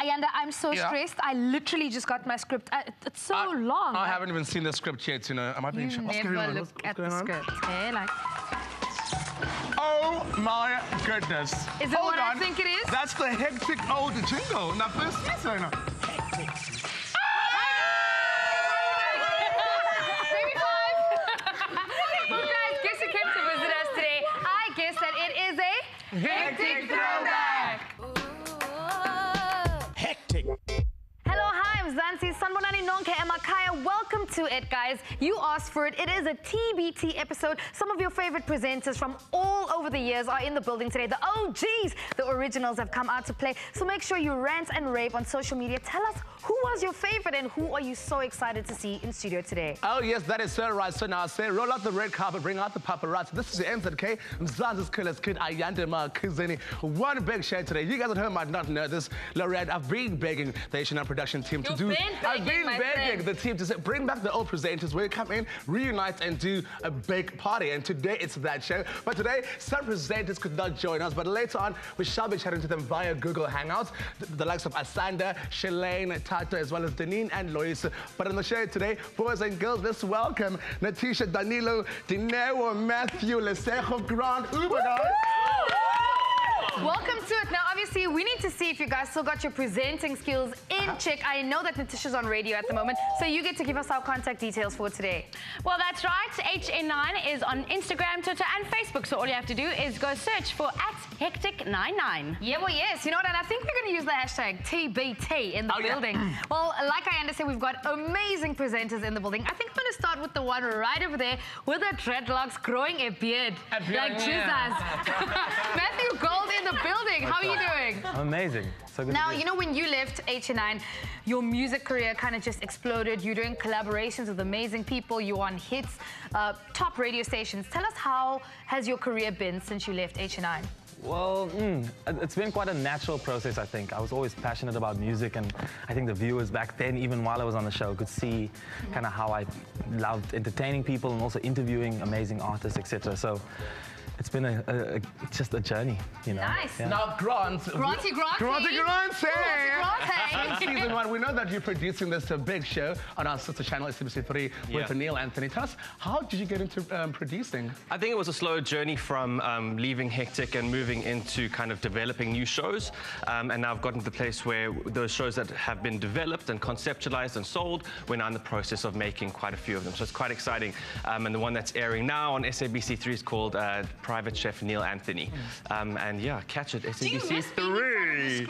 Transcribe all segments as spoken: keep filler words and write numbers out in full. Ayanda, I'm so yeah. stressed. I literally just got my script. I, it's so I, long. I like, haven't even seen the script yet, you know. Am I being sure? What's going on? Look what's, at what's going the on? Script. Hey, like. Oh my goodness. Is it Hold what on. I think it is? That's the hectic old jingle. Now, first season. Hectic. Hectic throwback! Hectic! Hello, hi, I'm Mzansi. Sanbonani nonke emakaya. Welcome to it, guys. You asked for it. It is a T B T episode. Some of your favorite presenters from all over the years are in the building today. The O Gs, the originals, have come out to play. So make sure you rant and rave on social media. Tell us, who was your favorite and who are you so excited to see in studio today? Oh, yes, that is so right. So now, say, roll out the red carpet, bring out the paparazzi. This is the M Z K, Mzansi's coolest kid, Ayanda Makhuzeni. One big share today. You guys at home might not know this, Laurian. I've been begging the H and nine production team to You've do... Been begging, I've been begging friend. the team to say, bring back the old presenters where you come in, reunite, and do a big party. And today, it's that show. But today, some presenters could not join us. But later on, we shall be chatting to them via Google Hangouts. The, the likes of Asanda, Shalane, Tato, as well as Danilo and Loyiso. But on the show today, boys and girls, let's welcome Natisha, Danilo, Dinewo, Matthew, Lesego, Grant, Uber, guys. Welcome to it. Now, obviously, we need to see if you guys still got your presenting skills in check. I know that Natisha's on radio at the moment, so you get to give us our contact details for today. Well, that's right. H N nine is on Instagram, Twitter, and Facebook, so all you have to do is go search for at Hectic nine nine. Yeah, well, yes. You know what? And I think we're going to use the hashtag T B T in the oh, building. Yeah. Well, like Ayanda said, we've got amazing presenters in the building. I think I'm going to start with the one right over there with the dreadlocks growing a beard. A beard. Like yeah. Jesus. Matthew Gold in the building. How are you doing? I'm amazing. So good. Now, you know, when you left H N nine, your music career kind of just exploded. You're doing collaborations with amazing people. You're on hits, uh, top radio stations. Tell us, how has your career been since you left H N nine? Well, mm, it's been quite a natural process, I think. I was always passionate about music, and I think the viewers back then, even while I was on the show, could see kind of how I loved entertaining people and also interviewing amazing artists, et cetera. So it's been a, a, a just a journey, you know. Nice. Yeah. Now, Grant. Granty, Granty. Granty, Granty. Granty. Season one, we know that you're producing this a big show on our sister channel, S A B C three, yeah. with Neil Anthony. Tell us, how did you get into um, producing? I think it was a slow journey from um, leaving Hectic and moving into kind of developing new shows. Um, and now I've gotten to the place where those shows that have been developed and conceptualized and sold, we're now in the process of making quite a few of them. So it's quite exciting. Um, and the one that's airing now on S A B C three is called uh, Private Chef Neil Anthony. Mm. Um, and yeah, catch it, S A B C three.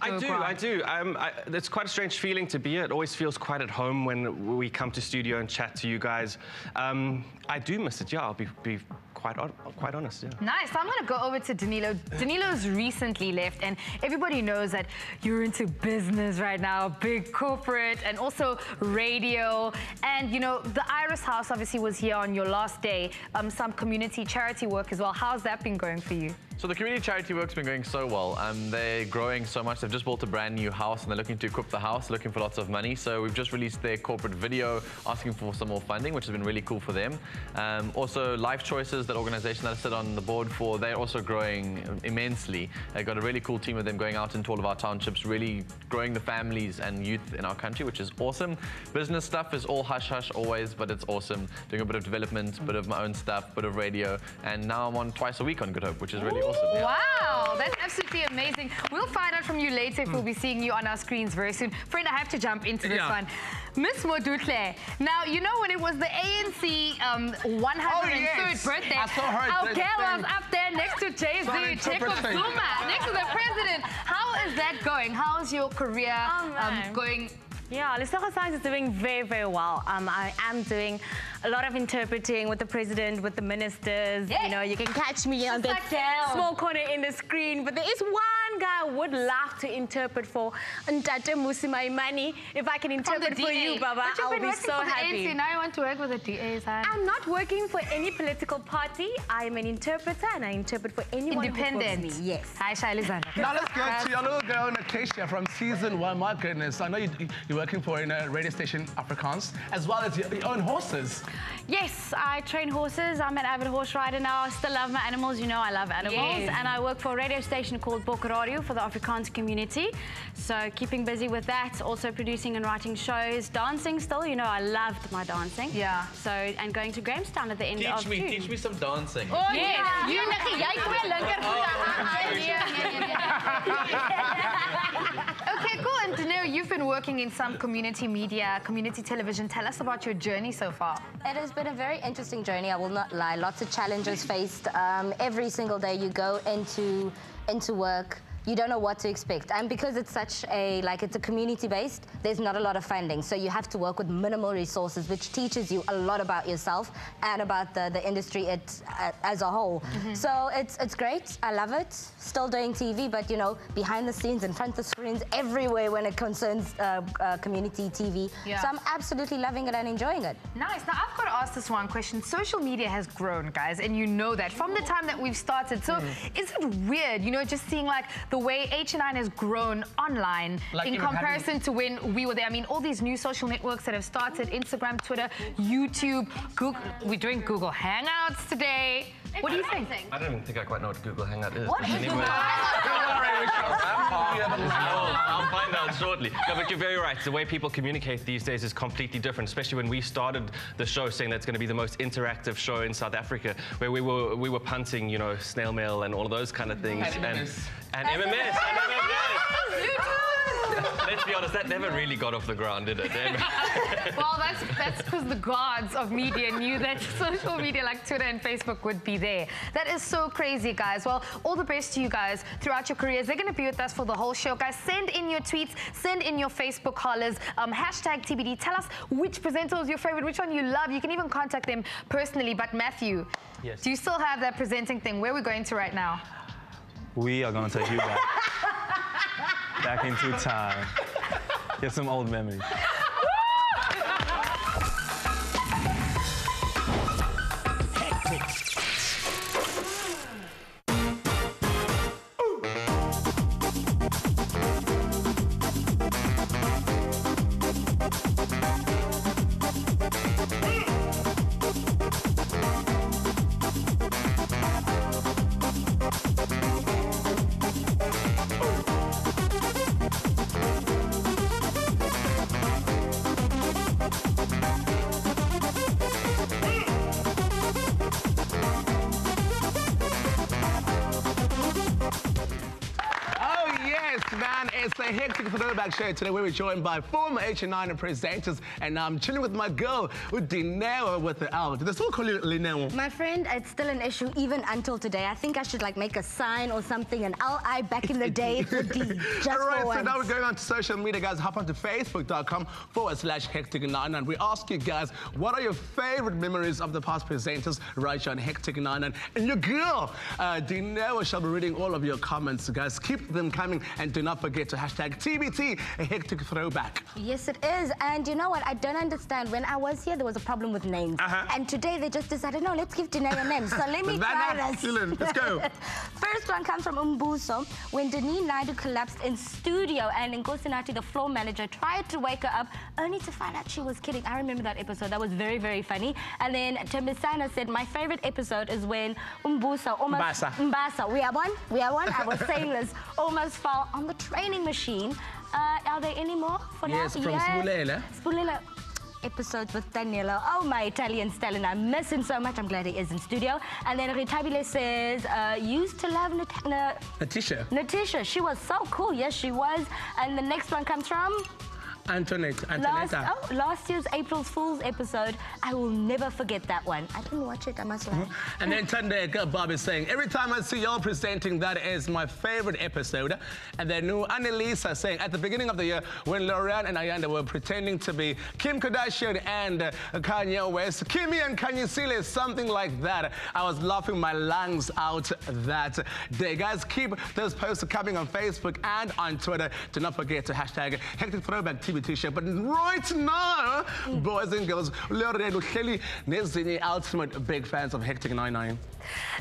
I do, I do. Um, I, it's quite a strange feeling to be here. It always feels quite at home when we come to studio and chat to you guys. Um, I do miss it, yeah, I'll be, be quite, quite honest, yeah. Nice, I'm gonna go over to Danilo. Danilo's recently left, and everybody knows that you're into business right now, big corporate, and also radio. And you know, the Iris House obviously was here on your last day, um, some community charity work as well. How's that been going for you? So the community charity work's been going so well. Um, they're growing so much. They've just built a brand new house and they're looking to equip the house, looking for lots of money. So we've just released their corporate video asking for some more funding, which has been really cool for them. Um, also, Life Choices, that organization that I sit on the board for, they're also growing immensely. They've got a really cool team of them going out into all of our townships, really growing the families and youth in our country, which is awesome. Business stuff is all hush-hush always, but it's awesome. Doing a bit of development, a bit of my own stuff, a bit of radio, and now I'm on twice a week on Good Hope, which is really awesome. Yeah. Wow, that's absolutely amazing. We'll find out from you later if mm. we'll be seeing you on our screens very soon. Friend, I have to jump into this yeah. one. Miss Modutle. Now, you know when it was the A N C um, one hundred third oh, yes. birthday, I saw her our girl was up there next to Jay-Z, Jacob Zuma, next to the president. How is that going? How's your career oh, um, going? Yeah, Lesego Science is doing very, very well. Um, I am doing a lot of interpreting with the president, with the ministers. Yes. You know, you can catch me on that like small corner in the screen. But there is one guy I would love to interpret for, Ntate Mmusi Maimane. If I can interpret for you, Baba, I'll been be so for happy. The now you want to work with the D A, sir. I'm not working for any political party. I'm an interpreter, and I interpret for anyone Independent. Who me. Yes. Hi, Shailizana. Now let's go to your little girl, Natisha, from season one. My goodness, I know you. you working for in a radio station, Afrikaans, as well as your own horses. Yes, I train horses. I'm an avid horse rider now. I still love my animals. You know I love animals. Yes. And I work for a radio station called Bok Radio radio for the Afrikaans community. So keeping busy with that, also producing and writing shows, dancing still, you know, I loved my dancing. Yeah. So, and going to Grahamstown at the end teach of me, June. Teach me some dancing. Oh, yes. Yeah. You Okay, cool. And Dinewo, you've been working in some community media, community television. Tell us about your journey so far. It has been a very interesting journey, I will not lie. Lots of challenges faced. Um, every single day you go into, into work, you don't know what to expect. And because it's such a, like, it's a community-based, there's not a lot of funding. So you have to work with minimal resources, which teaches you a lot about yourself and about the, the industry it, uh, as a whole. Mm-hmm. So it's, it's great. I love it. Still doing T V, but, you know, behind the scenes, in front of the screens, everywhere when it concerns uh, uh, community T V. Yeah. So I'm absolutely loving it and enjoying it. Nice. Now, I've got to ask this one question. Social media has grown, guys, and you know that from the time that we've started. So mm. is it weird, you know, just seeing, like, the way H N nine has grown online like in comparison to when we were there. I mean, all these new social networks that have started, Instagram, Twitter, YouTube, Google. We're doing Google Hangouts today. What do you think? I don't even think I quite know what Google Hangout is. What is Google Hangout? I'll find out shortly. No, but you're very right. The way people communicate these days is completely different, especially when we started the show saying that's going to be the most interactive show in South Africa, where we were we were punting, you know, snail mail and all of those kind of things. And and M M S. Let's be honest, that never really got off the ground, did it? Well, that's that's because the gods of media knew that social media like Twitter and Facebook would be there. That is so crazy, guys. Well, all the best to you guys throughout your careers. They're going to be with us for the whole show, guys. Send in your tweets, send in your Facebook hollers, um, hashtag T B D. Tell us which presenter is your favorite, which one you love. You can even contact them personally. But Matthew, yes. Do you still have that presenting thing? Where are we going to right now? We are going to take you back. Back into time. Get some old memories. Show today where we're joined by former H N nine presenters, and I'm chilling with my girl with Dinewo with the album. Do they still call you Dinewo? My friend, it's still an issue even until today. I think I should like make a sign or something, an L I back in the day. Just all right, so once. Now we're going on to social media, guys. Hop on to facebook.com forward slash Hectic nine nine. We ask you guys, what are your favorite memories of the past presenters right here on Hectic nine nine? And your girl, uh, Dinewo, shall be reading all of your comments, guys. Keep them coming and do not forget to hashtag T B T. A hectic throwback. Yes, it is. And you know what? I don't understand. When I was here, there was a problem with names. Uh-huh. And today they just decided, no, let's give Dinewo a name. So let me try this. Let's go. First one comes from Umbuso. When Denise Naidu collapsed in studio and Nkosi Nati, the floor manager, tried to wake her up, only to find out she was kidding. I remember that episode. That was very, very funny. And then Tembisana said, my favorite episode is when Umbuso almost... Mbasa. Mbasa. We are one. We are one. I was saying this. Almost fell on the training machine. Uh, are there any more for yes, now? From yes, from Spulela. Spulela episodes with Danilo. Oh, my Italian Stalin. I miss him so much. I'm glad he is in studio. And then Ritabile says, uh, used to love Nat Na Natisha. Natisha. She was so cool. Yes, she was. And the next one comes from... Antoinette. Antoinette. Last, oh, last year's April Fool's episode. I will never forget that one. I didn't watch it, I must lie. Mm-hmm. And then Tandeka Bob is saying, every time I see y'all presenting, that is my favorite episode. And then new Annalisa saying, at the beginning of the year, when Laurian and Ayanda were pretending to be Kim Kardashian and uh, Kanye West, Kimmy and Kanye Sile, something like that. I was laughing my lungs out that day. Guys, keep those posts coming on Facebook and on Twitter. Do not forget to hashtag Hectic Throwback T V T show. But right now, boys and girls, the ultimate big fans of Hectic nine nine.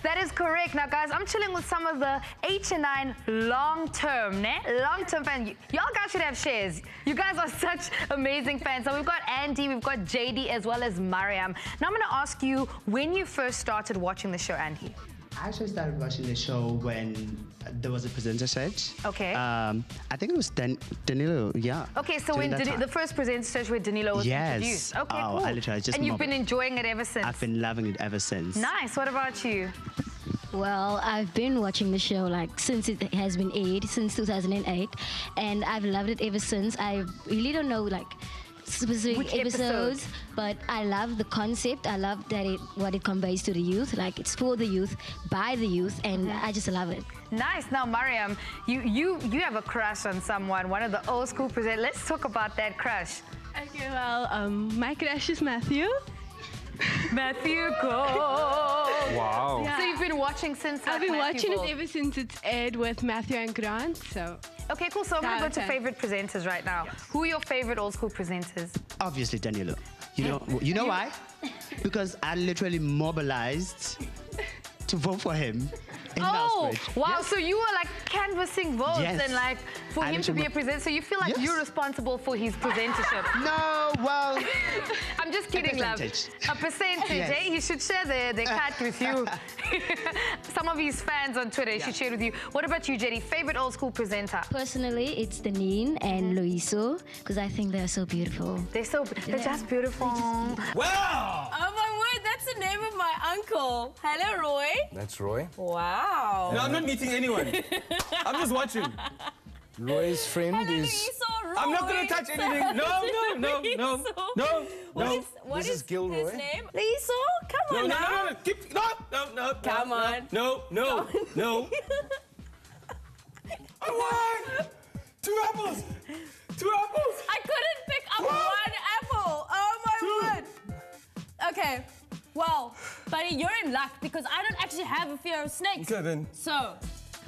That is correct. Now, guys, I'm chilling with some of the H N nine long-term, né? long-term fans. Y'all guys should have shares. You guys are such amazing fans. So we've got Andy, we've got J D, as well as Mariam. Now, I'm going to ask you when you first started watching the show, Andy. I actually started watching the show when there was a presenter search. Okay. Um, I think it was Dan Danilo, yeah. Okay, so when Dani time. the first presenter search where Danilo was yes. introduced. Okay, oh, cool. I literally just and you've been it. enjoying it ever since? I've been loving it ever since. Nice. What about you? Well, I've been watching the show like since it has been aired, since two thousand eight, and I've loved it ever since. I really don't know like specific Which episodes, episodes, but I love the concept. I love that it what it conveys to the youth. Like it's for the youth, by the youth, and mm-hmm. I just love it. Nice. Now, Mariam, you you you have a crush on someone, one of the old school presenters. Let's talk about that crush. Okay. Well, um, my crush is Matthew. Matthew Gold. Wow. Yeah. So you've been watching since I've been Matthew watching Gold. it ever since it's aired with Matthew and Grant. So okay, cool. So I'm gonna go to favorite presenters right now. Yes. Who are your favorite old school presenters? Obviously Danilo. You know, you know why? Because I literally mobilized to vote for him. In oh, wow, yes. So you were like canvassing votes yes. and like for I him to be a presenter, so you feel like yes. you're responsible for his presentership. No, well... I'm just kidding, a love. A percentage, yes. eh? He should share the, the cut with you. Some of his fans on Twitter yeah. should share with you. What about you, Jenny? Favorite old school presenter? Personally, it's Danine and Loyiso, because I think they're so beautiful. They're so... Yeah. They're just beautiful. They're just... Wow! Oh my word, that's the name of my uncle. Hello, Roy. That's Roy. Wow. Wow. No, I'm not meeting anyone. I'm just watching. Roy's friend Hello, is... Roy. I'm not going to touch anything. No, no, no, no, no, what no. Is, what this is, is Gilroy. His name? Liso? Come on no, now. No, no, no, Keep, no, no, no. Come no, on. No, no, no. no. I won! Two apples! Two apples! I couldn't pick up what? one apple. Oh, my Two. word. Okay. Wow, buddy, you're in luck because I don't actually have a fear of snakes. Okay, then. So.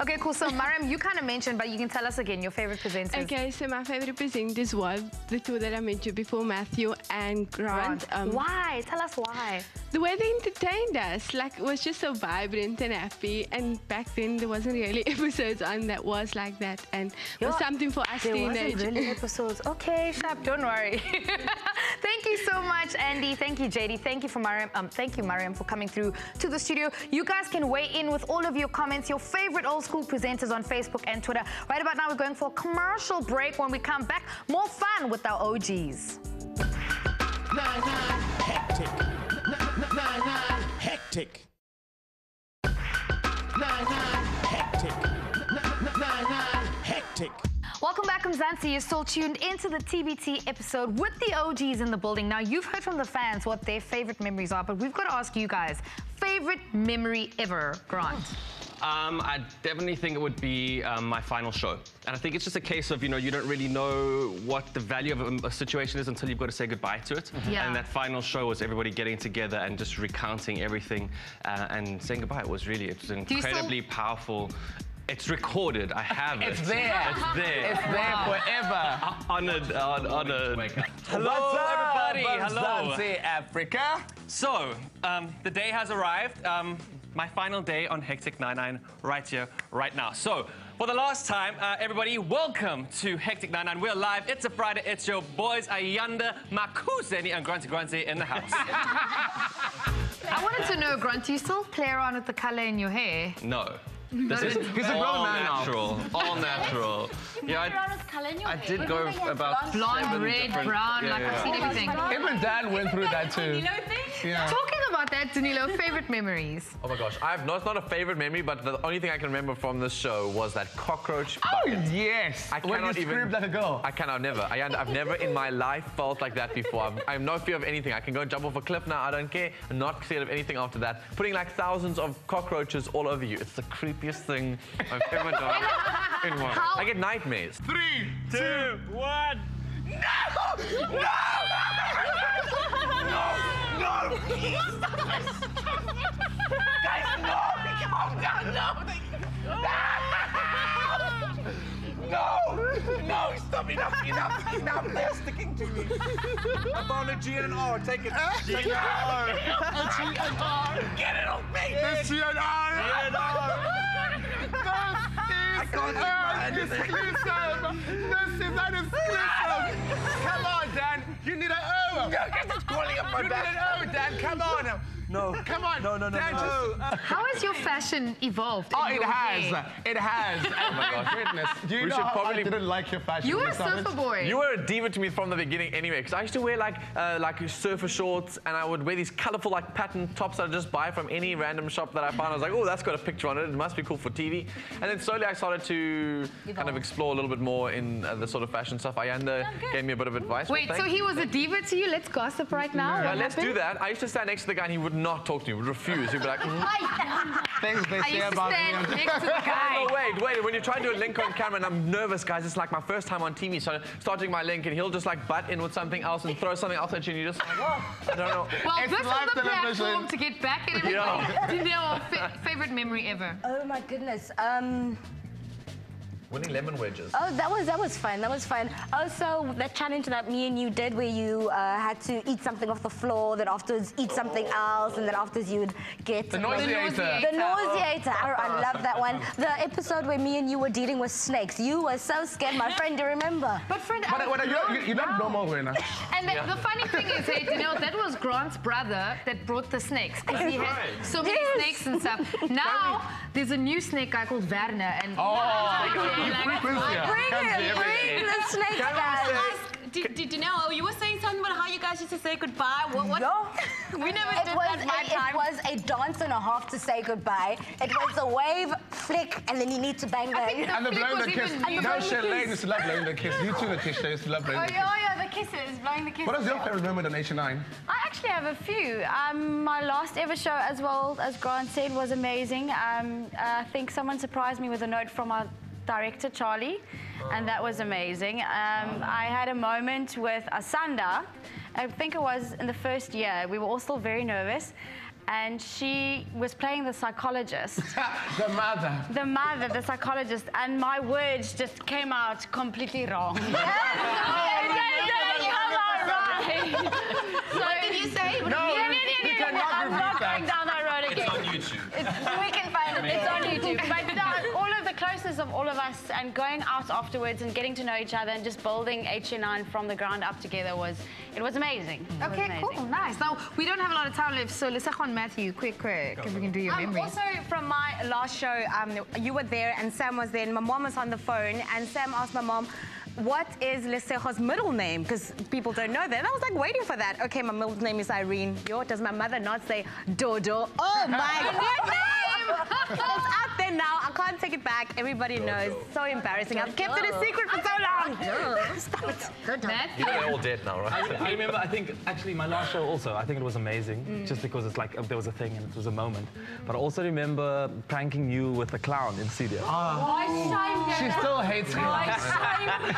Okay, cool. So, Mariam, you kind of mentioned, but you can tell us again your favorite presenters. Okay, so my favorite presenters was the two that I mentioned before, Matthew and Grant. Grant. Um, why? Tell us why. The way they entertained us, like, it was just so vibrant and happy. And back then, there wasn't really episodes on that was like that. And it was something for us teenagers. There wasn't really episodes. Okay, Shab, don't worry. Thank you so much, Andy. Thank you, J D. Thank you, for Mariam. Um, thank you, Mariam, for coming through to the studio. You guys can weigh in with all of your comments, your favorite old school presenters on Facebook and Twitter. Right about now, we're going for a commercial break. When we come back, more fun with our O Gs. Nine, nine, hectic. Nine, nine, hectic. Nine, nine, hectic. Nine, nine, hectic. Welcome back, Mzansi. You're still tuned into the T B T episode with the O Gs in the building. Now, you've heard from the fans what their favorite memories are, but we've got to ask you guys, favorite memory ever, Grant? Oh. Um, I definitely think it would be um, my final show. And I think it's just a case of, you know, you don't really know what the value of a, a situation is until you've got to say goodbye to it. Mm-hmm. Yeah. And that final show was everybody getting together and just recounting everything uh, and saying goodbye. It was really, it was incredibly powerful. It's recorded. I have it's it. It's there. It's there. It's there forever. Honored. Honored. Hello, everybody. Hello, Africa. So, um, the day has arrived. Um, my final day on Hectic ninety-nine right here, right now. So, for the last time, uh, everybody, welcome to Hectic ninety-nine. We're live. It's a Friday. It's your boys, Ayanda, Makhuzeni, and Grunty Grunty in the house. I wanted to know, Grunty, you still play around with the colour in your hair? No. This is because all, all natural, all natural. Yeah, I, I did go about blonde, red, brown, yeah, like yeah. I've seen everything. Even Dan went through that too. Yeah. Talking about that, Danilo, favorite memories. Oh my gosh, I have no, it's not a favorite memory, but the only thing I can remember from this show was that cockroach bucket. Oh yes, I when cannot you even. Like a girl. I cannot never. I, I've never in my life felt like that before. I'm, I have no fear of anything. I can go jump off a cliff now. I don't care. I'm not scared of anything after that. Putting like thousands of cockroaches all over you. It's the creepy thing I've ever done in one. How? I get nightmares. Three, two, one. No! No! No! No! Guys, no! Calm down! No! No! No! Stop! Enough! Enough! Enough! They're sticking to me. I found a G N R. Take it. G N R. A G N R. Get it off me! It's G N R. G N R. I can't uh, exclusive! This is an exclusive! Come on, Dan! You need an O! No, because it's calling up my back! You need an O, Dan! Come on! No. Come on. No, no, no. Tato. No. How has your fashion evolved? Oh, it has. Day? It has. Oh my God. Goodness. Do you we know should probably I didn't like your fashion. You were a surfer boy. You were a diva to me from the beginning anyway, because I used to wear like uh, like surfer shorts, and I would wear these colorful like pattern tops that I just buy from any random shop that I found. I was like, oh, that's got a picture on it. It must be cool for T V. And then slowly I started to evolve. Kind of explore a little bit more in uh, the sort of fashion stuff. Ayanda oh, gave me a bit of advice. Wait, well, so he was a diva to you? Let's gossip right now. Yeah, let's do that. I used to stand next to the guy and he would not talk to me, would refuse. He'd be like, mm. Things they I say about me. I used to stand next to the guy. No, no, wait, wait. When you're trying to do a link on camera and I'm nervous, guys, it's like my first time on T V, so I'm starting my link and he'll just like butt in with something else and throw something else at you and you're just like, oh, I don't know. Well, it's this is the television. Platform to get back at everybody. Yeah. Dinewo, fa favorite memory ever? Oh my goodness. Um... Winning lemon wedges. Oh, that was that was fun. That was fun. Also, that challenge that me and you did, where you uh, had to eat something off the floor, then afterwards eat something else, and then afterwards you would get the nauseator. The nauseator. I, I love that one. The episode where me and you were dealing with snakes. You were so scared, my friend. Do you remember? But friend, but, I but you're, you're not normal, Wena. And the, yeah. the funny thing is, hey, you know, that was Grant's brother that brought the snakes. That's he right. had so many yes. snakes and stuff. Now there's a new snake guy called Werner, and. Oh. Like, bring, bring, it, bring the snake down. Did, did Dinewo, you were saying something about how you guys used to say goodbye. What? what? No. We never it did was that my a, time. It was a dance and a half to say goodbye. It was a wave, flick, and then you need to bang the... the and the blowing the kiss. And the no, Shalane used to love blowing the kiss. You too, Natisha, used to love blowing oh, the kiss. Oh, yeah, the kisses, blowing the kisses. What was your favourite moment on H N nine? I actually have a few. Um, my last ever show, as well, as Grant said, was amazing. Um, I think someone surprised me with a note from our... director Charlie, and that was amazing. Um, I had a moment with Asanda, I think it was in the first year, we were all still very nervous, and she was playing the psychologist. The mother. The mother, the psychologist, and my words just came out completely wrong. What did you say? No, no, no, no, no, no. I'm not going down that road again. It's on YouTube. It's, we can find it. It's on YouTube. But uh, all of the closeness of all of us and going out afterwards and getting to know each other and just building H N nine from the ground up together was, it was amazing. It okay, was amazing. Cool, nice. Now, we don't have a lot of time left, so let's go on Matthew, quick, quick, if we can do your um, memory. Also, from my last show, um, you were there and Sam was there and my mom was on the phone and Sam asked my mom, what is Lesego's middle name? Because people don't know that. And I was like waiting for that. Okay, my middle name is Irene. Yo, does my mother not say Dodo? Oh my goodness! It's out there now. I can't take it back. Everybody Dodo. knows. So embarrassing. Dodo. I've kept it a secret for so long. Stop it. You know they're all dead now, right? I remember. I think actually my last show also. I think it was amazing, mm. just because it's like there was a thing and it was a moment. Mm. But I also remember pranking you with a clown in studio. Oh, oh. She still hates me. Oh,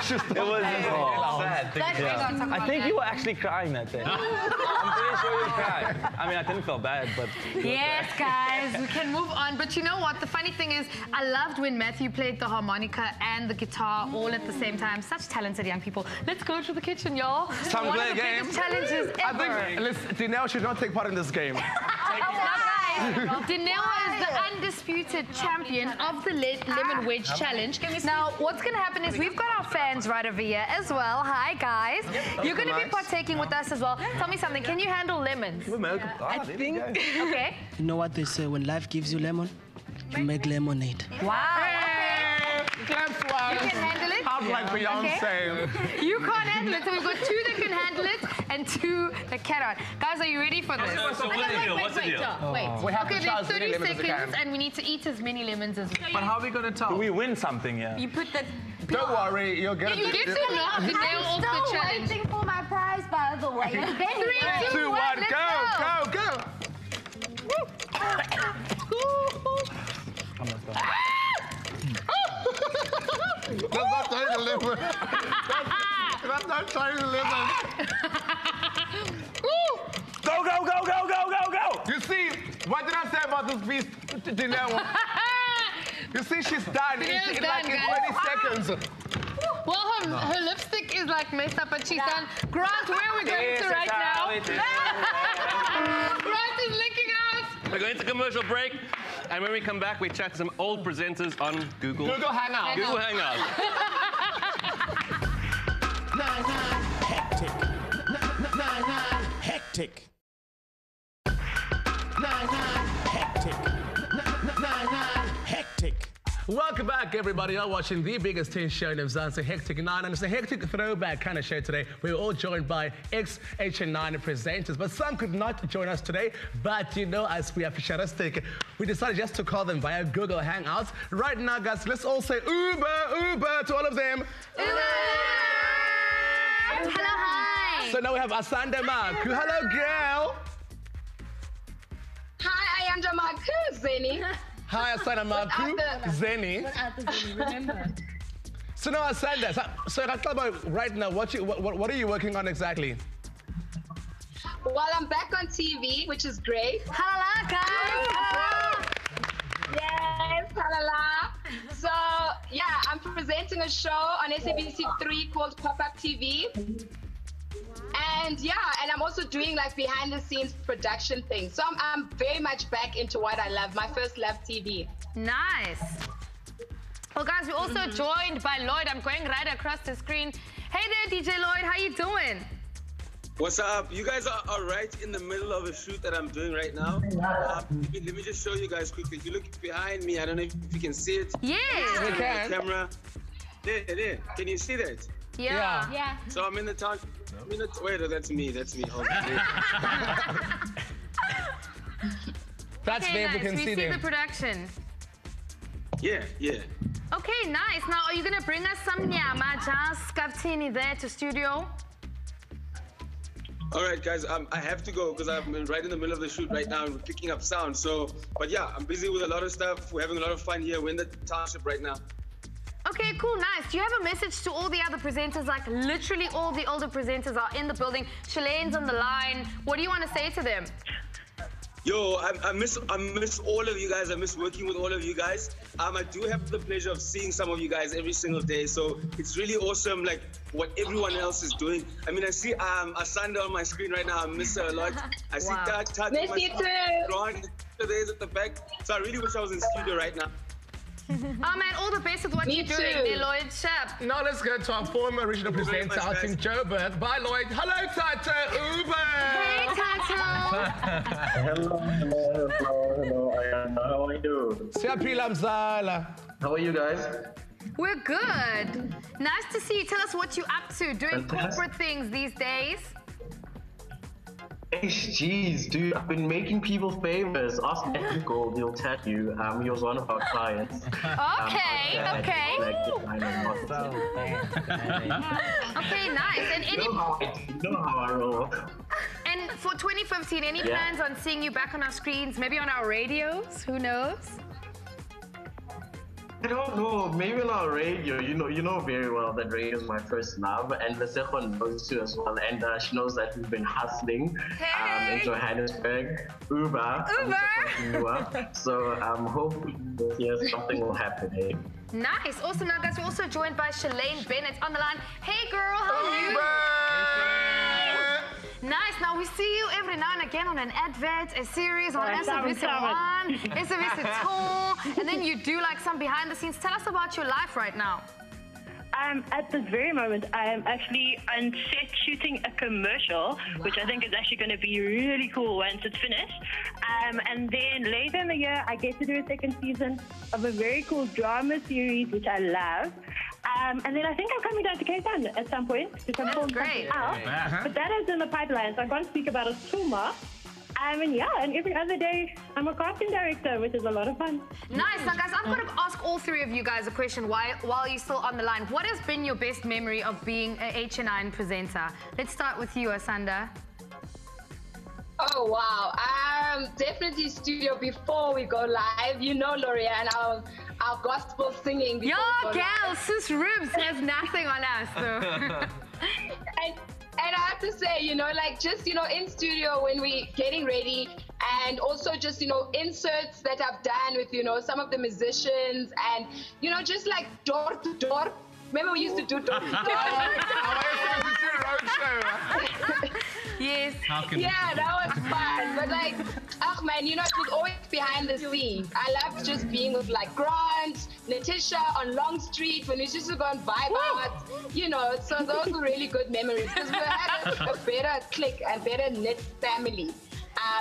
Just it was just oh, sad. That's yeah. I think you were actually crying that day. I'm pretty sure you cried. I mean, I didn't feel bad, but... Yes, guys, we can move on. But you know what? The funny thing is, I loved when Matthew played the harmonica and the guitar mm. all at the same time. Such talented young people. Let's go to the kitchen, y'all. It's time to play a game. One of the biggest challenges ever. I think Dinewo should not take part in this game. Dinewo is the undisputed champion of the le Lemon Wedge ah. Challenge. Now, what's going to happen is we've got our fans right over here as well. Hi, guys. Yep, You're going to nice. be partaking yeah. with us as well. Yeah. Tell me something. Can you handle lemons? Yeah. I think... Okay. You know what they say, when life gives you lemon, you make lemonade. Wow. That's why. You can handle it? How's my Beyonce? You can't handle it, so we've got two that can handle it and two that cannot. Guys, are you ready for this? What's the deal? What's the deal? Wait. Okay, there's thirty seconds and we need to eat as many lemons as we can. But how are we going to tell? Do we win something here? You put that... Don't worry, you'll get it. You get to knock the nail off the challenge. I'm still waiting for my prize, by the way. Three, two, one, go, go, go. I'm not done. That's not trying to live with. That's, that's not trying to live with. Go, go, go, go, go, go, go! You see, what did I say about this beast, Dinewo? You see, she's done. It's, it's done like in twenty seconds. Well, her, no. her lipstick is like messed up, but she's yeah. done. Grant, where are we going yes, to right now? Grant is licking out. We're going to commercial break. And when we come back, we chat to some old presenters on Google. Google Hangout. Hangout. Google Hangout. nine nine Hectic. nine nine Hectic. back, everybody. You're watching the biggest teen show in Mzansi, Hectic nine nine, and it's a hectic throwback kind of show today. We're all joined by ex-H N nine presenters, but some could not join us today. But you know, as we are futuristic, we decided just to call them via Google Hangouts. Right now, guys, let's all say Uber, Uber to all of them. Uber! Hello, hi. So now we have Asanda Marku. Hello, girl. Hi, Ayanda Makhuzeni. Hi, Asanda Marku Zeni. What other Zeni? Remember. So now, Asanda, so, so right now, what, you, what, what are you working on exactly? Well, I'm back on T V, which is great. Halala, guys! Halala. Yes, halala. So, yeah, I'm presenting a show on S A B C three called Pop-Up T V. And yeah, and I'm also doing like behind the scenes production things. So I'm, I'm very much back into what I love, my first love, T V. Nice. Well, guys, we're also mm-hmm. joined by Lloyd. I'm going right across the screen. Hey there, D J Lloyd, how you doing? What's up? You guys are, are right in the middle of a shoot that I'm doing right now. Uh, let, me, let me just show you guys quickly. If you look behind me, I don't know if you can see it. Yes, yeah. We can. The camera. There, there. Can you see that? Yeah. Yeah. Yeah. So I'm in the town. I'm in the wait, oh, that's me. That's me. Hold on. That's okay, babe, nice. We can we see, see the production. Yeah, yeah. Okay, nice. Now, are you going to bring us some nyama, just Kaptini there to studio? All right, guys, um, I have to go because I'm right in the middle of the shoot right now and we're picking up sound. So, but yeah, I'm busy with a lot of stuff. We're having a lot of fun here. We're in the township right now. Okay, cool, nice. Do you have a message to all the other presenters? Like, literally all the older presenters are in the building. Shalane's on the line. What do you want to say to them? Yo, I, I miss I miss all of you guys. I miss working with all of you guys. Um, I do have the pleasure of seeing some of you guys every single day. So it's really awesome, like, what everyone else is doing. I mean, I see um, Asanda on my screen right now. I miss her a lot. I wow. see Tato. Miss you too. Grant, there's at the back. So I really wish I was in studio right now. Oh man, all the best with what Me you're too. doing there, Lloyd Shep. Now let's go to our former original presenter out in Joburg. Bye, Lloyd. Hello, Tato. Uber. Hey, Tato. Hello, hello, hello, hello. How are you? Siyaphila mzala. How are you guys? We're good. Nice to see you. Tell us what you're up to, doing corporate things these days. Jeez, dude, I've been making people favors. Ask Matthew Gold, he'll tell you. Um, he was one of our clients. Okay, um, okay. Like, okay, nice. And any... you know how I do, you know how I roll. And for twenty fifteen, any yeah. plans on seeing you back on our screens, maybe on our radios? Who knows? I don't know, maybe not radio. You know, you know very well that radio is my first love, and Lesego knows too as well, and uh, she knows that we've been hustling hey. um, in Johannesburg. Uber. Uber. So um, hopefully this year something will happen. Eh? Nice, awesome. Now, guys, we're also joined by Shalane Bennett on the line. Hey, girl, how are you? Uber. Nice. Now we see you every now and again on an advert, a series on oh, S A B C one, S A B C two, and then you do like some behind. The scenes. Tell us about your life right now. Um, at this very moment, I am actually on set shooting a commercial, wow. which I think is actually going to be really cool once it's finished. Um, and then later in the year, I get to do a second season of a very cool drama series, which I love. Um, and then I think I'm coming down to Cape Town at some point. Because I'm filming something out. Uh-huh. But that is in the pipeline, so I can't speak about it too much. I mean, yeah, and every other day, I'm a casting director, which is a lot of fun. Nice. Now, guys, I'm going to ask all three of you guys a question while, while you're still on the line. What has been your best memory of being a H N nine presenter? Let's start with you, Asanda. Oh, wow. Um, definitely studio before we go live. You know, Laurian, our, our gospel singing. Yo, girl, sis Ribs has nothing on us, so. and, And I have to say, you know, like just, you know, in studio when we're getting ready and also just, you know, inserts that I've done with, you know, some of the musicians and, you know, just like door to door. Remember we used to do door to door? Yes. Yeah, that was fun. But like, oh man, you know, it was always behind the scenes. I loved just being with like Grant, Natisha on Long Street when we used to go and vibe out. You know, so those were really good memories because we had a better clique, a better knit family.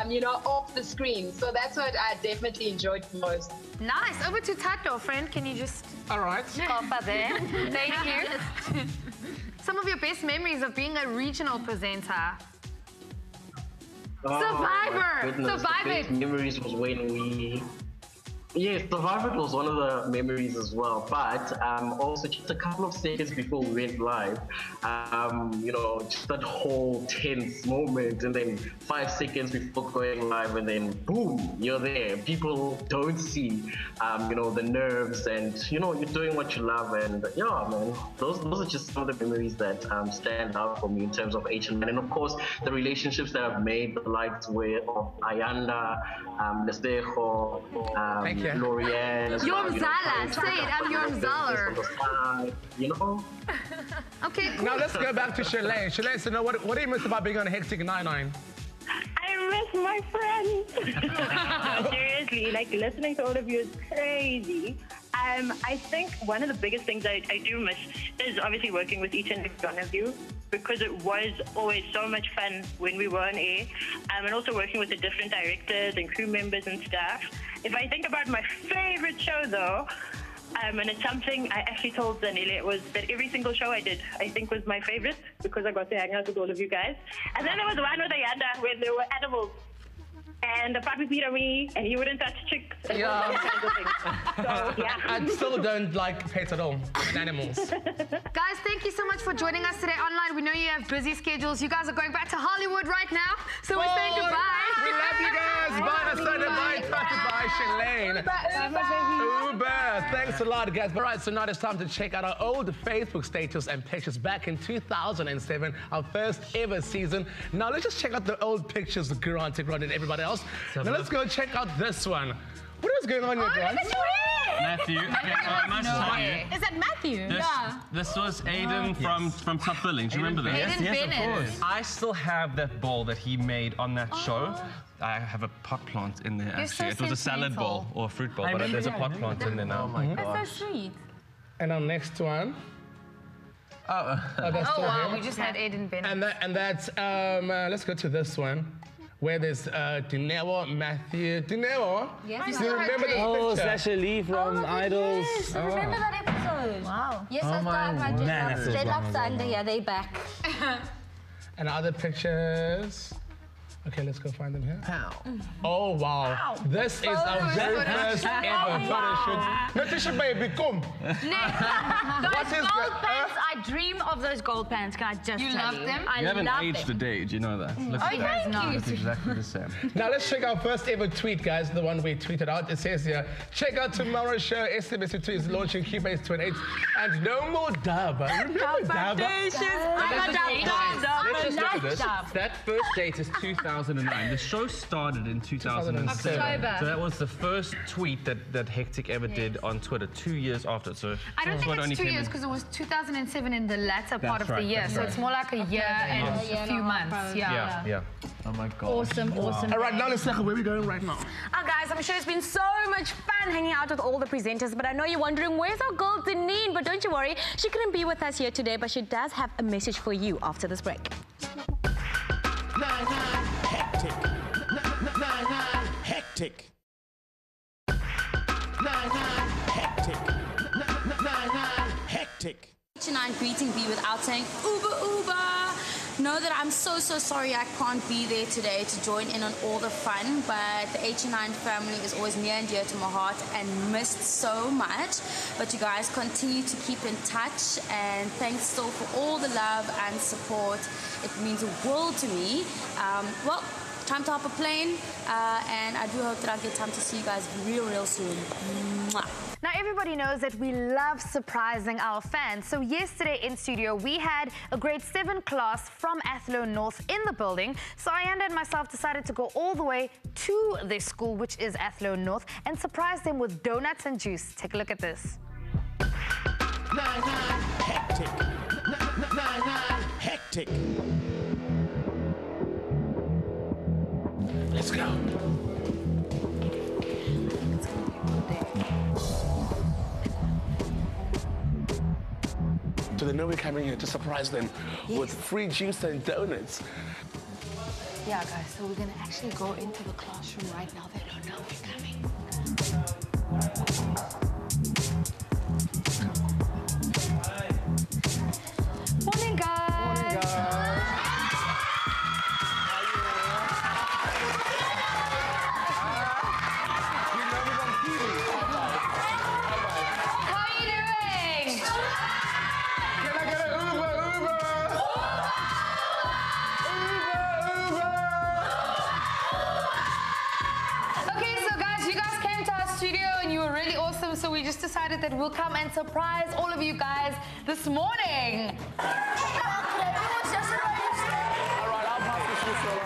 um, you know, off the screen. So that's what I definitely enjoyed most. Nice. Over to Tato, friend. Can you just... All right. Copper there. Thank you. Some of your best memories of being a regional presenter. Oh, Survivor! Goodness, Survivor! The best memories was when we... Yes, Survivor was one of the memories as well, but um, also just a couple of seconds before we went live, um, you know, just that whole tense moment, and then five seconds before going live, and then boom, you're there. People don't see, um, you know, the nerves, and, you know, you're doing what you love, and yeah, man, those those are just some of the memories that um, stand out for me in terms of H N nine, and of course, the relationships that I've made, the likes with Ayanda, um, Lesego, um, yeah. Laurian, you're well, you Mzala, know, say it, I'm your Mzala. You know? Okay, cool. Now let's go back to Shalane. Shalane, so now what, what do you miss about being on Hectic nine nine? I miss my friends. Seriously, like listening to all of you is crazy. Um, I think one of the biggest things I, I do miss is obviously working with each and every one of you, because it was always so much fun when we were on air, um, and also working with the different directors and crew members and staff. If I think about my favorite show though, um, and it's something I actually told Danilo, it was that every single show I did, I think was my favorite, because I got to hang out with all of you guys. And then there was one with Ayanda where there were animals. And the puppy beat on me, and he wouldn't touch chicks. And yeah. Kind of so, yeah. I still don't like pets at all, animals. Guys, thank you so much for joining us today online. We know you have busy schedules. You guys are going back to Hollywood right now, so oh, we're saying goodbye. We love you guys. Bye, Asanda, bye, Tato, bye, Shalane. Uber, Uber. Thanks a lot, guys. All right, so now it's time to check out our old Facebook status and pictures back in two thousand seven, our first ever season. Now let's just check out the old pictures, Grant and Ron and everybody else. Now let's go check out this one. What is going on here, guys? Matthew. Okay, well, I must tell you. Is that Matthew? This, yeah. This was Aiden oh, from, yes. from, from Top Billing. Do you remember that? Yes, yes, of course. I still have that bowl that he made on that oh. show. I have a pot plant in there, actually. So it was a salad bowl or a fruit bowl, I but there's yeah, a pot plant in there now. Oh, my God. That's so sweet. And our next one. Oh, oh, that's oh wow, him. We just had Aiden Bennett. And, that, and that's, um, uh, let's go to this one. Where there's uh, Dinewo, Matthew. Dinewo? Yes, you remember the oh, Sasha Lee from oh, Idols. Yes, I oh. remember that episode. Wow. Yes, oh I started my J-Love. J-Love Sunday, yeah, they back. And other pictures. Okay, let's go find them here. Pow. Oh, wow. Pow. This is oh, our very first ever photo shoot. Natisha, baby, come. Next. Those gold that? pants, uh? I dream of those gold pants, can I just you tell love you? Them? You I haven't love aged them. a day, do you know that? Mm. Look oh, at that. Thank you. It's exactly the same. Now, let's check our first ever tweet, guys, the one we tweeted out. It says here, check out tomorrow's show. S A B C three is launching Q base twenty-eight. And no more Daba. Remember Daba? That first date is two thousand. two thousand nine. The show started in two thousand seven. October. So that was the first tweet that, that Hectic ever yes. did on Twitter, two years after. So I don't think it's two years because it was two thousand seven in the latter that's part of right, the year. So right. it's more like a year and yeah. a yeah. few months. Yeah. Yeah. yeah. Oh my God. Awesome, wow. awesome. All right, now let's look at where we're going right now. Oh, guys, I'm sure it's been so much fun hanging out with all the presenters, but I know you're wondering, where's our girl, Deneen? But don't you worry, she couldn't be with us here today, but she does have a message for you after this break. Nine, nine. Hectic. nine nine Hectic. nine nine Hectic. H nine greeting B without saying Uber Uber. Know that I'm so so sorry I can't be there today to join in on all the fun, but the H nine family is always near and dear to my heart and missed so much. But you guys continue to keep in touch, and thanks still for all the love and support. It means a world to me. Um, well. Time to hop a plane, uh, and I do hope that I'll get time to see you guys real, real soon. Mwah. Now, everybody knows that we love surprising our fans. So yesterday in studio, we had a grade seven class from Athlone North in the building. So Ayanda and myself decided to go all the way to their school, which is Athlone North, and surprise them with donuts and juice. Take a look at this. Nine, nine, Hectic. Nine, nine, Hectic. Let's go. So they know we're coming here to surprise them yes. with free juice and donuts. Yeah, guys, so we're going to actually go into the classroom right now. They don't know we're coming. Morning, guys. Morning, guys. So we just decided that we'll come and surprise all of you guys this morning.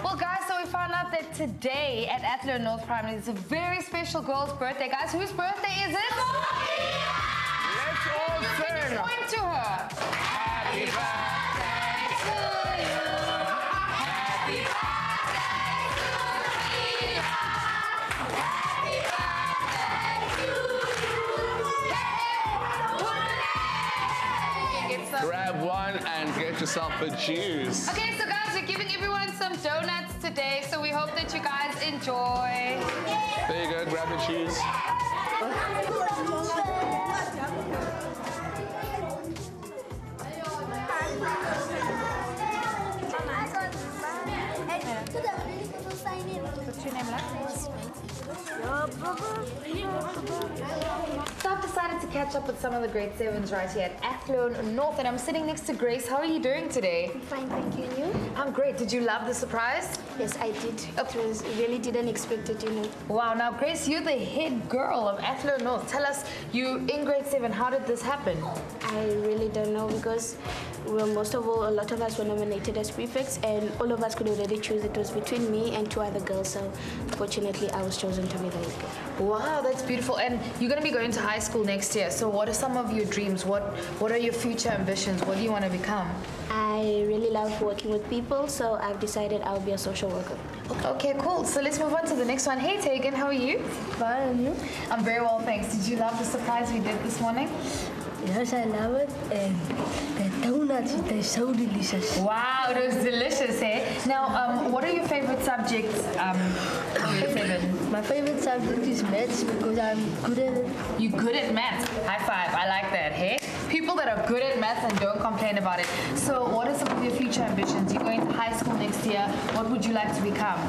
Well, guys, so we found out that today at Athlone North Primary is a very special girl's birthday. Guys, whose birthday is it? Let's all sing. Point to her. Happy birthday to you. Happy birthday. Grab one and get yourself a juice. Okay, so guys, we're giving everyone some donuts today, so we hope that you guys enjoy. There you go, grab the cheese. What's your name, love? So I've decided to catch up with some of the grade sevens right here at Athlone North, and I'm sitting next to Grace. How are you doing today? I'm fine, thank you. And you? I'm great. Did you love the surprise? Yes, I did. It was really didn't expect it, you know. Wow. Now, Grace, you're the head girl of Athlone North. Tell us, you in grade seven, how did this happen? I really don't know because well, most of all, a lot of us were nominated as prefects, and all of us could already choose. It was between me and two other girls, so fortunately, I was chosen to be the head girl. Wow, that's beautiful. And you're going to be going to high school next year. So what are some of your dreams? What what are your future ambitions? What do you want to become? I really love working with people, so I've decided I'll be a social worker. Okay, cool. So let's move on to the next one. Hey, Tegan, how are you? Fine, and you? I'm very well, thanks. Did you love the surprise we did this morning? Yes, I love it. And the donuts, they're so delicious. Wow, it was delicious, eh? Now, um, what are your favorite subjects? Um, your favorite? My favorite subject is maths because I'm good at it. You're good at maths? High five. I like that, hey? People that are good at maths and don't complain about it. So what are some of your future ambitions? You're going to high school next year. What would you like to become?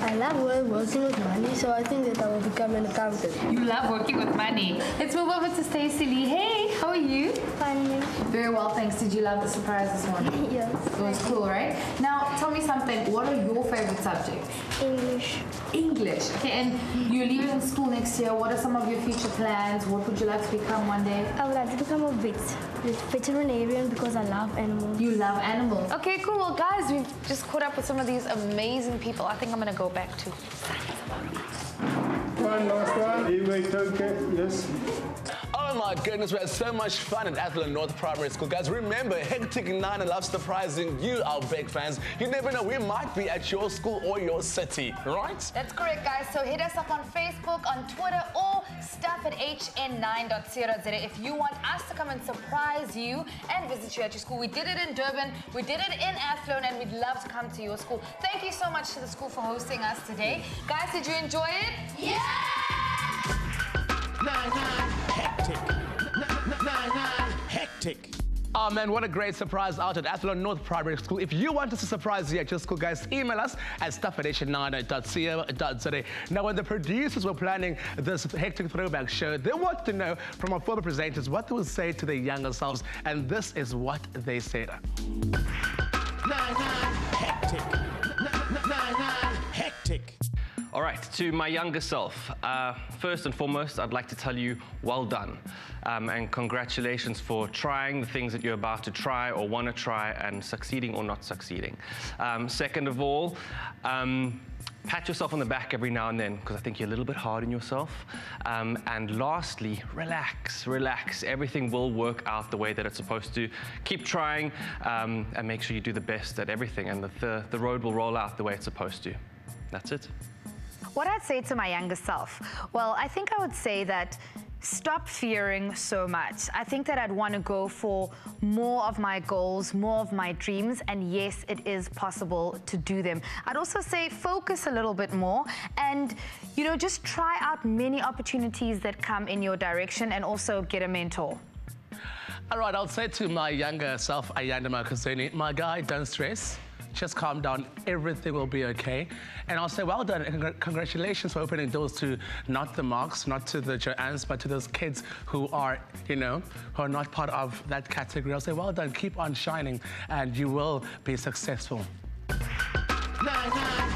I love working with money, so I think that I will become an accountant. You love working with money. Let's move over to Stacey Lee. Hey, how are you? Fine. Very well, thanks. Did you love the surprise this morning? Yes. It was cool, right? Now, tell me something. What are your favorite subjects? English. English. Okay, and you're leaving school next year. What are some of your future plans? What would you like to become one day? I would like to become a vet. Veterinarian because I love animals. You love animals. Okay, cool. Well, guys, we've just caught up with some of these amazing people. I think I'm going to go back to one last one. You wait, okay? Yes. Oh my goodness, we had so much fun at Athlone North Primary School. Guys, remember, Hectic nine nine loves surprising you, our big fans. You never know, we might be at your school or your city, right? That's correct, guys. So hit us up on Facebook, on Twitter, or stuff at h n nine dot co dot z a if you want us to come and surprise you and visit you at your school. We did it in Durban, we did it in Athlone, and we'd love to come to your school. Thank you so much to the school for hosting us today. Guys, did you enjoy it? Yeah! Nine, nine. Hectic. nine nine nine nine. Hectic. Oh man, what a great surprise out at Athlone North Primary School. If you want us to surprise you at your school, guys, email us at stuff at h n nine dot co dot z a. Now, when the producers were planning this Hectic Throwback show, they wanted to know from our former presenters what they would say to their younger selves, and this is what they said. nine nine Hectic. nine nine Hectic. All right, to my younger self, uh, first and foremost, I'd like to tell you well done um, and congratulations for trying the things that you're about to try or want to try and succeeding or not succeeding. Um, second of all, um, pat yourself on the back every now and then because I think you're a little bit hard on yourself. Um, and lastly, relax, relax. Everything will work out the way that it's supposed to. Keep trying um, and make sure you do the best at everything and the, the, the road will roll out the way it's supposed to. That's it. What I'd say to my younger self? Well, I think I would say that stop fearing so much. I think that I'd want to go for more of my goals, more of my dreams, and yes, it is possible to do them. I'd also say focus a little bit more and, you know, just try out many opportunities that come in your direction and also get a mentor. All right, I'll say to my younger self, Ayanda Makhuzeni, my guy, don't stress. Just calm down, everything will be okay. And I'll say well done and congratulations for opening doors to not the Marks, not to the Joannes, but to those kids who are, you know, who are not part of that category. I'll say well done, keep on shining and you will be successful. nine nine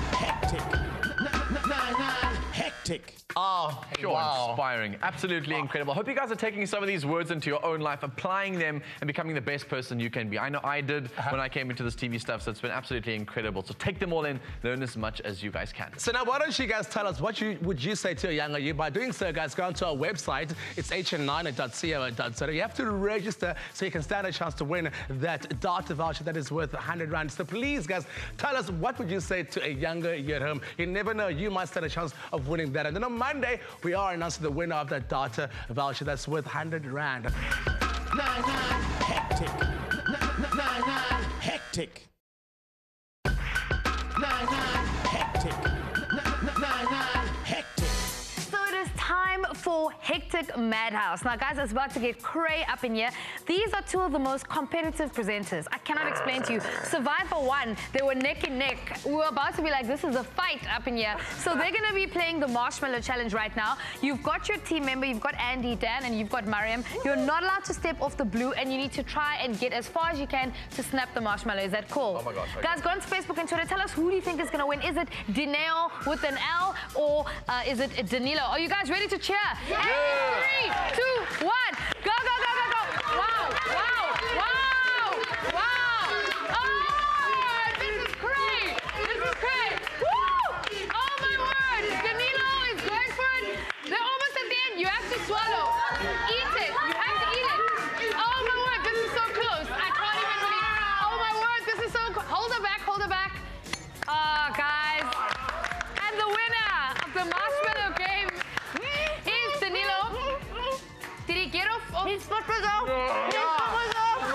Hectic. Oh, sure, wow. Inspiring. Absolutely wow. Incredible. Hope you guys are taking some of these words into your own life, applying them and becoming the best person you can be. I know I did uh-huh. when I came into this T V stuff, so it's been absolutely incredible. So take them all in, learn as much as you guys can. So now why don't you guys tell us what you would you say to a younger you? By doing so, guys, go onto our website. It's h n nine dot co dot za. You have to register so you can stand a chance to win that data voucher that is worth one hundred rand. So please, guys, tell us what would you say to a younger you at home. You never know, you might stand a chance of winning that. And then on Monday, we are announcing the winner of that data voucher that's worth one hundred rand. nine nine Hectic. nine nine Hectic. nine nine Hectic. nine nine Hectic. So it is time for Hectic Madhouse. Now, guys, it's about to get cray up in here. These are two of the most competitive presenters. I cannot explain to you. Survivor one, they were neck and neck. We were about to be like, this is a fight up in here. So they're going to be playing the Marshmallow Challenge right now. You've got your team member, you've got Andy, Dan, and you've got Mariam. You're not allowed to step off the blue, and you need to try and get as far as you can to snap the marshmallow. Is that cool? Oh, my gosh. Okay. Guys, go on to Facebook and Twitter. Tell us who do you think is going to win. Is it Dinewo with an L, or uh, is it Danilo? Are you guys ready to cheer? Yeah. Yeah. Three, two, one. Go, go, go, go, go. Wow, wow, wow, wow. Oh, this is great. This is great. Woo! Oh, my word. Danilo is going for it. They're almost at the end. You have to swallow. Eat it. You have to eat it. Oh, my word. This is so close. I can't even believe it. Oh, my word. This is so close. Hold her back. Hold her back. Oh, guys. And the winner of the marshmallow game. Did he get off? Oh. His foot was off. Yeah. His foot was off. His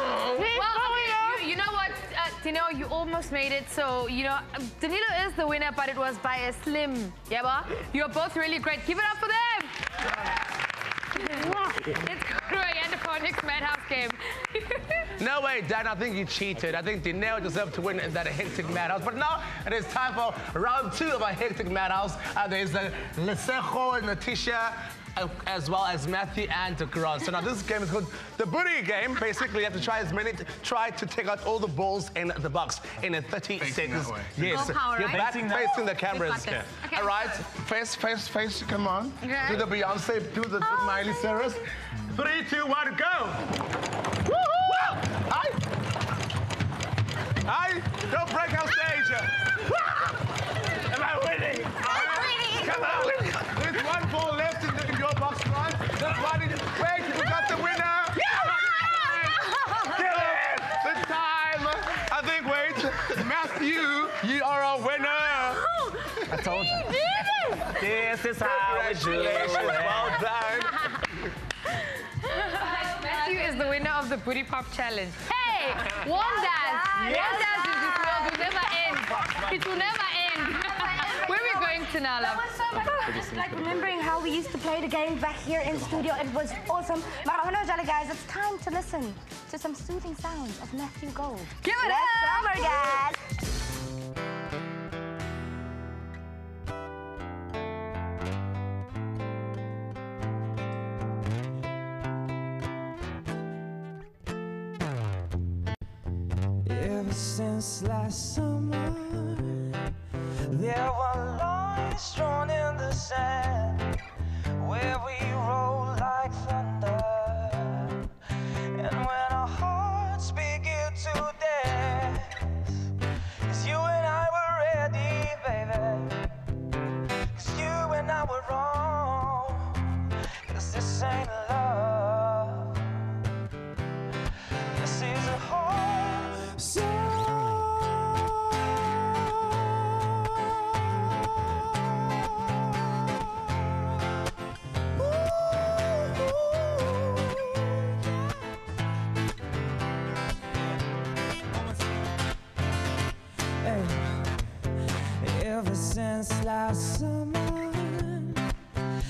well, foot was off. You, you know what, uh, Danilo, you almost made it. So, you know, Danilo is the winner, but it was by a slim. Yeah, ba? You're both really great. Give it up for them. Let's go to Ayanda for our next Madhouse game. No way, Dan, I think you cheated. I think Dinewo deserved to win that Hectic Madhouse. But now it is time for round two of our Hectic Madhouse. Uh, there's uh, Lesego and Natisha, as well as Matthew and Grant. So now this game is called the booty game. Basically, you have to try as many, try to take out all the balls in the box in a thirty seconds. Yes, power, you're right? Facing, facing the cameras. Okay. All right, face, face, face. Come on. Okay. Do the Beyonce, do the oh, Miley Cyrus. Three, two, one, go. Woohoo! Wow. Hi. Hi. Don't break our stage. Ah. Am I winning? I'm Come on, winning. There's one ball left in the box one, that one is fake, we got the winner! Yeah! Kill it! The time! I think, wait, Matthew, you are our winner! Oh, I told you. You did it! This is how we do it. Well done! Matthew is the winner of the Booty Pop Challenge. Hey! One dance! One dance is this world will never end. It will never end. Where are we going to now, love? Just like remembering how we used to play the game back here in studio. It was awesome. But I want to tell you guys, it's time to listen to some soothing sounds of Matthew Gold. Give it up! Summer, guys! Ever since last summer, there were lines drawn in the sand where we roll like thunder, and when our hearts begin to dance, 'cause you and I were ready, baby, 'cause you and I were wrong, 'cause this ain't love, this is a home. So ooh. since last summer.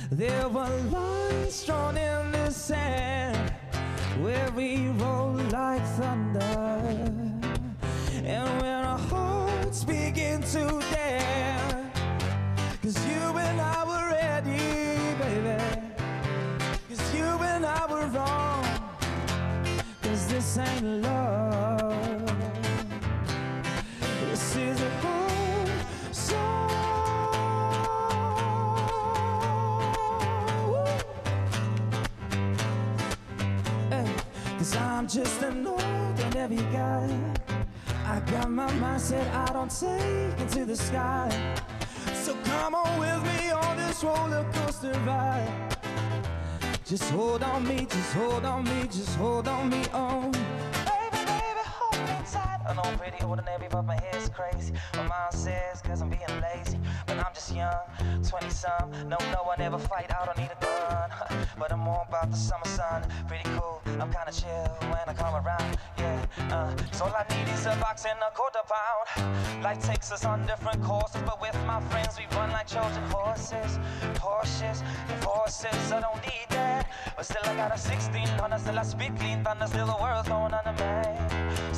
There were lines drawn in the sand where we rolled like thunder. And when our hearts begin to dare, 'cause you and I were ready, baby. 'Cause you and I were wrong. 'Cause this ain't love. This is a whole song. Hey, 'cause I'm just an ordinary guy. I got my mind set, I don't take it to the sky. So come on with me on this roller coaster ride. Just hold on me, just hold on me, just hold on me on. Baby, baby, hold me tight. I know I'm pretty ordinary, but my head's crazy. My mind says, 'cause I'm being lazy. But I'm just young, twenty-some. No, no, I never fight, I don't need a gun. But I'm all about the summer sun. Pretty cool, I'm kinda chill when I come around. Yeah, uh, 'cause all I need is a box and a quarter pound. Life takes us on different courses, but with my friends we run like Trojan horses. Horses, horses, I don't need that. But still I got a sixteen on us, still I speak clean thunder. Still the world's going under me.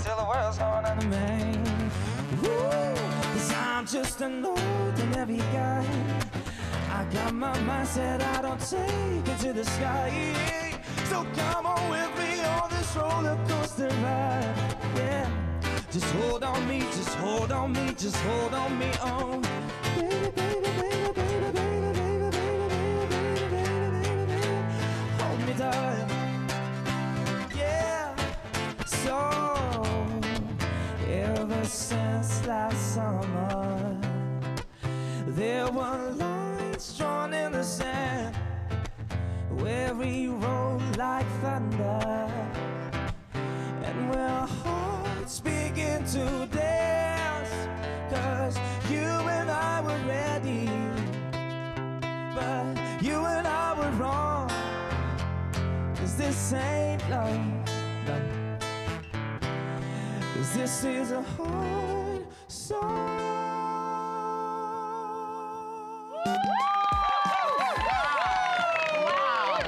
Still the world's going under me. Woo! 'Cause I'm just an ordinary guy. I got my mind set, I don't take it to the sky. So come on with me on this roller coaster ride. Yeah, just hold on me, just hold on me, just hold on me on. Baby, baby, baby, baby, baby, baby, baby, baby, baby, baby, baby, hold me tight. Yeah, so. Ever since last summer, there were lines drawn in the sand where we rolled like thunder. And where our hearts begin to dance, 'cause you and I were ready, but you and I were wrong. 'Cause this ain't love, no. 'Cause this is a hard song. Wow. Wow.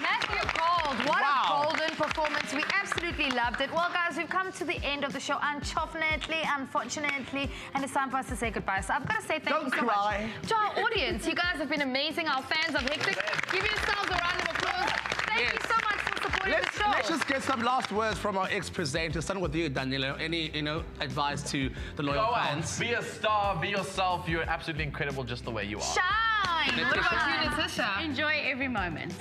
Matthew Gold, what wow. a golden performance. We absolutely loved it. Well, guys, we've come to the end of the show, unfortunately, unfortunately, and it's time for us to say goodbye. So I've got to say thank Don't you so cry. much. To our audience, you guys have been amazing, our fans of Hectic. Give yourselves a round of applause. Thank yes. you so much. Let's, let's just get some last words from our ex-presenter. Starting with you, Danilo. Any, you know, advice to the loyal Go fans? Out. Be a star. Be yourself. You're absolutely incredible just the way you are. Shine. What about you, Natisha? Enjoy every moment.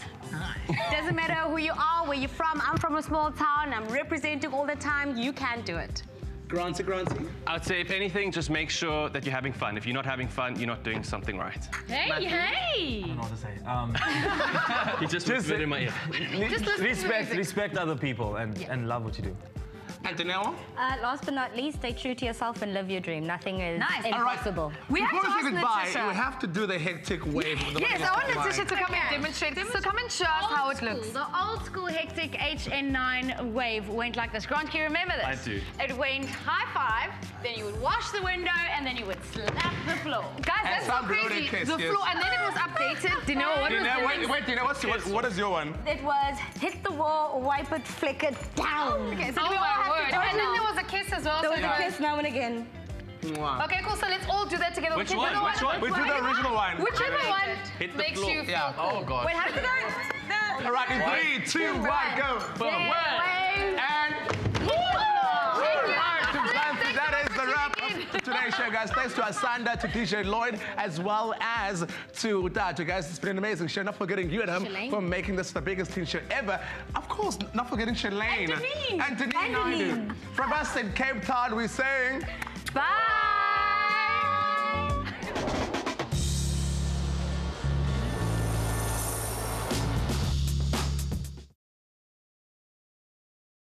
Doesn't matter who you are, where you're from. I'm from a small town. I'm representing all the time. You can do it. Granty, Granty. I would say, if anything, just make sure that you're having fun. If you're not having fun, you're not doing something right. Hey, Matthew, hey! I don't know what to say. Um, he just whispered in my ear. Just respect, respect other people, and yeah. and love what you do. And Dinewo? Uh, last but not least, stay true to yourself and live your dream. Nothing is nice. impossible. All right. we Before have to we say goodbye, we have to do the hectic wave. With the yes, I want Letitia to come okay. and demonstrate. demonstrate. So come and show us how it looks. School. The old school hectic H N nine wave went like this. Grant, can you remember this? I do. It went high five, then you would wash the window, and then you would slap the floor. Guys, and that's so crazy. Kiss, the yes. floor, and then it was updated. Dinewo, what Dinewo, was the Wait, Dinewo, what's, what, what is your one? It was hit the wall, wipe it, flick it down. Okay, so oh we all have And then know. there was a kiss as well. There so was a kiss now and again. Wow. Okay, cool. So let's all do that together. Which we'll one? Which one? one? We'll do the original one. Whichever one Hit makes floor. you feel yeah. cool. Oh, God. Wait, how do you go? All right, in three, one, two, one, one go. Boom. Yeah. One. And... Today's show, guys. Thanks to Asanda, to D J Lloyd, as well as to Tato. Guys, it's been an amazing show. Not forgetting you at home Shalane. for making this the biggest teen show ever. Of course, not forgetting Shalane. And Dinewo. And Dinewo. From us in Cape Town, we're saying... Bye!